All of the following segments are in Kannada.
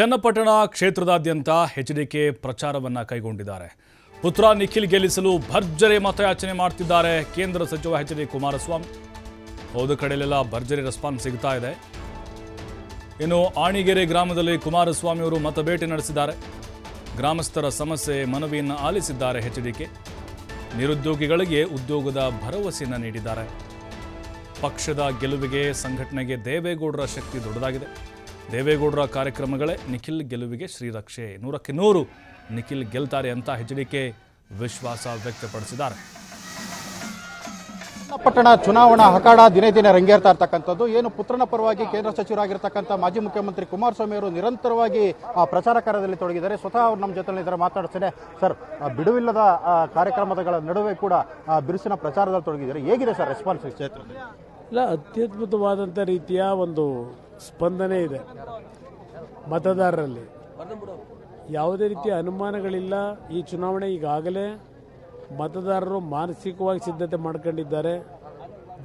ಚನ್ನಪಟ್ಟಣ ಕ್ಷೇತ್ರದಾದ್ಯಂತ ಹೆಚ್ಡಿಕೆ ಪ್ರಚಾರವನ್ನ ಕೈಗೊಂಡಿದ್ದಾರೆ. ಪುತ್ರ ನಿಖಿಲ್ ಗೆಲ್ಲಿಸಲು ಭರ್ಜರಿ ಮತಯಾಚನೆ ಮಾಡುತ್ತಿದ್ದಾರೆ ಕೇಂದ್ರ ಸಚಿವ ಹೆಚ್ಡಿ ಕುಮಾರಸ್ವಾಮಿ. ಹೌದು, ಕಡೆಯಲ್ಲೆಲ್ಲ ಭರ್ಜರಿ ರೆಸ್ಪಾನ್ಸ್ ಸಿಗ್ತಾ ಇದೆ. ಇನ್ನು ಆಣಿಗೆರೆ ಗ್ರಾಮದಲ್ಲಿ ಕುಮಾರಸ್ವಾಮಿ ಅವರು ಮತಬೇಟೆ ನಡೆಸಿದ್ದಾರೆ. ಗ್ರಾಮಸ್ಥರ ಸಮಸ್ಯೆ ಮನವಿಯನ್ನು ಆಲಿಸಿದ್ದಾರೆ. ಹೆಚ್ಡಿಕೆ ನಿರುದ್ಯೋಗಿಗಳಿಗೆ ಉದ್ಯೋಗದ ಭರವಸೆಯನ್ನು ನೀಡಿದ್ದಾರೆ. ಪಕ್ಷದ ಗೆಲುವಿಗೆ ಸಂಘಟನೆಗೆ ದೇವೇಗೌಡರ ಶಕ್ತಿ ದೊಡ್ಡದಾಗಿದೆ. ದೇವೇಗೌಡರ ಕಾರ್ಯಕ್ರಮಗಳೇ ನಿಖಿಲ್ ಗೆಲುವಿಗೆ ಶ್ರೀರಕ್ಷೆ. 100% ನಿಖಿಲ್ ಗೆಲ್ತಾರೆ ಅಂತ ಹೆಚ್ಡಿಕೆ ವಿಶ್ವಾಸ ವ್ಯಕ್ತಪಡಿಸಿದ್ದಾರೆ. ಪಟ್ಟಣ ಚುನಾವಣಾ ಹಕಾಡ ದಿನೇ ದಿನೇ ರಂಗೇರ್ತಾ ಇರ್ತಕ್ಕಂಥದ್ದು ಏನು ಪುತ್ರನ ಪರವಾಗಿ ಕೇಂದ್ರ ಸಚಿವರಾಗಿರ್ತಕ್ಕಂಥ ಮಾಜಿ ಮುಖ್ಯಮಂತ್ರಿ ಕುಮಾರಸ್ವಾಮಿ ಅವರು ನಿರಂತರವಾಗಿ ಪ್ರಚಾರ ಕಾರ್ಯದಲ್ಲಿ ತೊಡಗಿದ್ದಾರೆ. ಸ್ವತಃ ಅವರು ನಮ್ಮ ಜೊತೆ ಇದರ ಮಾತಾಡ್ತೇನೆ ಸರ್. ಬಿಡುವಿಲ್ಲದ ಕಾರ್ಯಕ್ರಮಗಳ ನಡುವೆ ಕೂಡ ಬಿರುಸಿನ ಪ್ರಚಾರದಲ್ಲಿ ತೊಡಗಿದ್ದಾರೆ. ಹೇಗಿದೆ ಸರ್ ರೆಸ್ಪಾನ್ಸ್ ಕ್ಷೇತ್ರದಲ್ಲಿ? ಇಲ್ಲ, ಅತ್ಯದ್ಭುತವಾದಂಥ ರೀತಿಯ ಒಂದು ಸ್ಪಂದನೆ ಇದೆ ಮತದಾರರಲ್ಲಿ. ಯಾವುದೇ ರೀತಿಯ ಅನುಮಾನಗಳಿಲ್ಲ. ಈ ಚುನಾವಣೆ ಈಗಾಗಲೇ ಮತದಾರರು ಮಾನಸಿಕವಾಗಿ ಸಿದ್ಧತೆ ಮಾಡ್ಕೊಂಡಿದ್ದಾರೆ.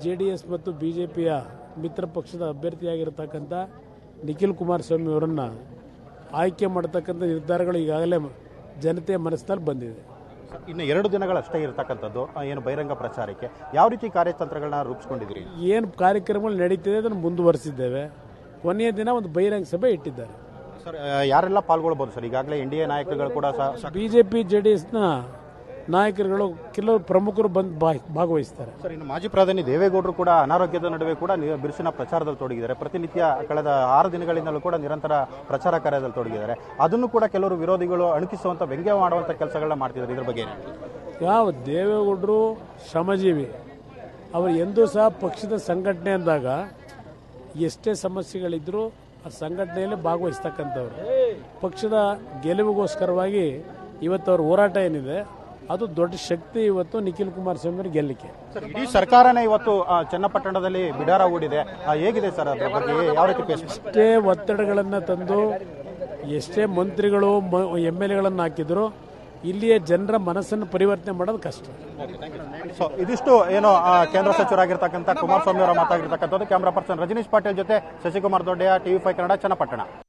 JDS ಮತ್ತು BJPಯ ಮಿತ್ರ ಪಕ್ಷದ ಅಭ್ಯರ್ಥಿಯಾಗಿರ್ತಕ್ಕಂಥ ನಿಖಿಲ್ ಕುಮಾರಸ್ವಾಮಿ ಅವರನ್ನು ಆಯ್ಕೆ ಮಾಡತಕ್ಕಂಥ ನಿರ್ಧಾರಗಳು ಈಗಾಗಲೇ ಜನತೆಯ ಮನಸ್ಸಿನಲ್ಲಿ ಬಂದಿದೆ. ಇನ್ನು 2 ದಿನಗಳಷ್ಟೇ ಇರತಕ್ಕಂಥದ್ದು ಏನು ಬಹಿರಂಗ ಪ್ರಚಾರಕ್ಕೆ ಯಾವ ರೀತಿ ಕಾರ್ಯತಂತ್ರಗಳನ್ನ ರೂಪಿಸ್ಕೊಂಡಿದ್ದೀರಿ? ಏನು ಕಾರ್ಯಕ್ರಮಗಳು ನಡೀತಿದೆ ಅದನ್ನು ಮುಂದುವರಿಸಿದ್ದೇವೆ. ಕೊನೆಯ ದಿನ ಒಂದು ಬಹಿರಂಗ ಸಭೆ ಇಟ್ಟಿದ್ದಾರೆ. ಸರ್, ಯಾರೆಲ್ಲ ಪಾಲ್ಗೊಳ್ಬೋದು ಸರ್? ಈಗಾಗಲೇ ಎನ್ ಡಿ ಎ ನಾಯಕರುಗಳು ಕೂಡ BJP JDSನ ನಾಯಕರುಗಳು ಕೆಲವು ಪ್ರಮುಖರು ಬಂದು ಭಾಗವಹಿಸ್ತಾರೆ. ಸರ್, ಇನ್ನು ಮಾಜಿ ಪ್ರಧಾನಿ ದೇವೇಗೌಡರು ಕೂಡ ಅನಾರೋಗ್ಯದ ನಡುವೆ ಕೂಡ ಬಿರುಸಿನ ಪ್ರಚಾರದಲ್ಲಿ ತೊಡಗಿದ್ದಾರೆ. ಪ್ರತಿನಿತ್ಯ ಕಳೆದ 6 ದಿನಗಳಿಂದಲೂ ಕೂಡ ನಿರಂತರ ಪ್ರಚಾರ ಕಾರ್ಯದಲ್ಲಿ ತೊಡಗಿದ್ದಾರೆ. ಅದನ್ನು ಕೂಡ ಕೆಲವರು ವಿರೋಧಿಗಳು ಅಣಕಿಸುವಂಥ, ವ್ಯಂಗ್ಯ ಮಾಡುವಂಥ ಕೆಲಸಗಳನ್ನ ಮಾಡ್ತಿದ್ದಾರೆ. ಇದ್ರ ಬಗ್ಗೆ ಯಾವ ದೇವೇಗೌಡರು ಶ್ರಮಜೀವಿ. ಅವರು ಎಂದೂ ಸಹ ಪಕ್ಷದ ಸಂಘಟನೆ ಅಂದಾಗ ಎಷ್ಟೇ ಸಮಸ್ಯೆಗಳಿದ್ರೂ ಆ ಸಂಘಟನೆಯಲ್ಲಿ ಭಾಗವಹಿಸ್ತಕ್ಕಂಥವ್ರು. ಪಕ್ಷದ ಗೆಲುವಿಗೋಸ್ಕರವಾಗಿ ಇವತ್ತು ಅವ್ರ ಹೋರಾಟ ಏನಿದೆ ಅದು ದೊಡ್ಡ ಶಕ್ತಿ ಇವತ್ತು ನಿಖಿಲ್ ಕುಮಾರಸ್ವಾಮಿ ಅವರು ಗೆಲ್ಲಕ್ಕೆ. ಸರ್, ಇಡೀ ಸರ್ಕಾರನೇ ಇವತ್ತು ಚನ್ನಪಟ್ಟಣದಲ್ಲಿ ಬಿಡಾರ ಹೂಡಿದೆ. ಹೇಗಿದೆ ಸರ್ ಅದರ ಬಗ್ಗೆ? ಯಾವ ರೀತಿ ಎಷ್ಟೇ ಒತ್ತಡಗಳನ್ನು ತಂದು ಎಷ್ಟೇ ಮಂತ್ರಿಗಳು MLA ಗಳನ್ನು ಹಾಕಿದ್ರು ಇಲ್ಲಿಯ ಜನರ ಮನಸ್ಸನ್ನು ಪರಿವರ್ತನೆ ಮಾಡೋದು ಕಷ್ಟ. ಸೊ, ಇದಿಷ್ಟು ಏನೋ ಕೇಂದ್ರ ಸಚಿವರಾಗಿರ್ತಕ್ಕಂಥ ಕುಮಾರಸ್ವಾಮಿ ಅವರ ಮಾತಾಗಿರ್ತಕ್ಕಂಥದ್ದು. ಕ್ಯಾಮರಾ ಪರ್ಸನ್ ರಜನೀಶ್ ಪಾಟೀಲ್ ಜೊತೆ ಶಶಿಕುಮಾರ್ ದೊಡ್ಡೆಯ TV5 ಕನ್ನಡ, ಚನ್ನಪಟ್ಟಣ.